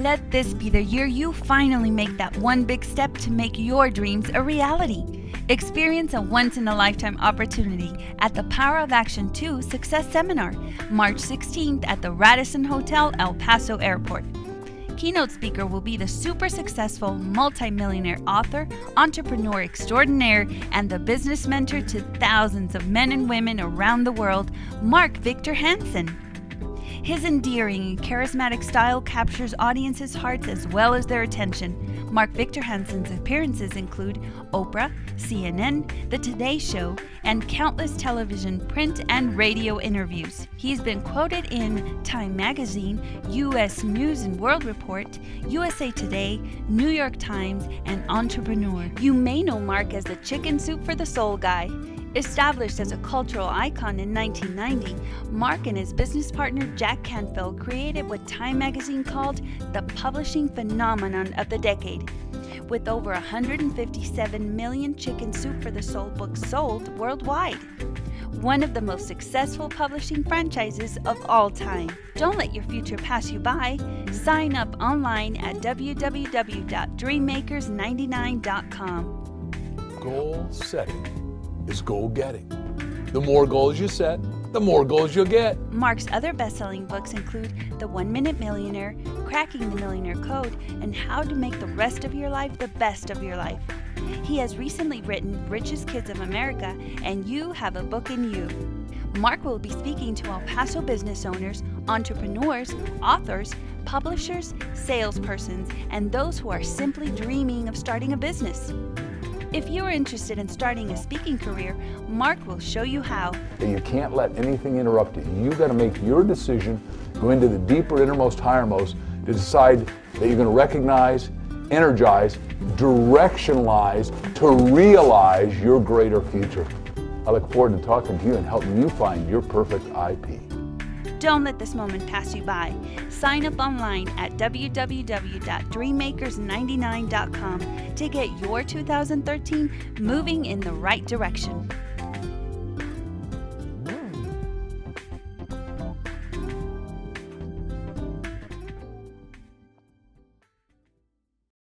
Let this be the year you finally make that one big step to make your dreams a reality. Experience a once-in-a-lifetime opportunity at the Power of Action 2 Success Seminar, March 16th at the Radisson Hotel El Paso Airport. Keynote speaker will be the super successful multimillionaire author, entrepreneur extraordinaire, and the business mentor to thousands of men and women around the world, Mark Victor Hansen. His endearing and charismatic style captures audiences' hearts as well as their attention. Mark Victor Hansen's appearances include Oprah, CNN, The Today Show, and countless television, print, and radio interviews. He's been quoted in Time Magazine, U.S. News and World Report, USA Today, New York Times, and Entrepreneur. You may know Mark as the Chicken Soup for the Soul guy. Established as a cultural icon in 1990, Mark and his business partner Jack Canfield created what Time Magazine called the publishing phenomenon of the decade. With over 157 million Chicken Soup for the Soul books sold worldwide, one of the most successful publishing franchises of all time. Don't let your future pass you by. Sign up online at www.dreammakers99.com. Goal setting is goal getting. The more goals you set, the more goals you'll get. Mark's other best-selling books include The 1 Minute Millionaire, Cracking the Millionaire Code, and How to Make the Rest of Your Life the Best of Your Life. He has recently written Richest Kids of America and You Have a Book in You. Mark will be speaking to El Paso business owners, entrepreneurs, authors, publishers, salespersons, and those who are simply dreaming of starting a business. If you're interested in starting a speaking career, Mark will show you how. You can't let anything interrupt you. You've got to make your decision, go into the deeper, innermost, highermost, to decide that you're going to recognize, energize, directionalize, to realize your greater future. I look forward to talking to you and helping you find your perfect IP. Don't let this moment pass you by. Sign up online at www.dreammakers99.com to get your 2013 moving in the right direction.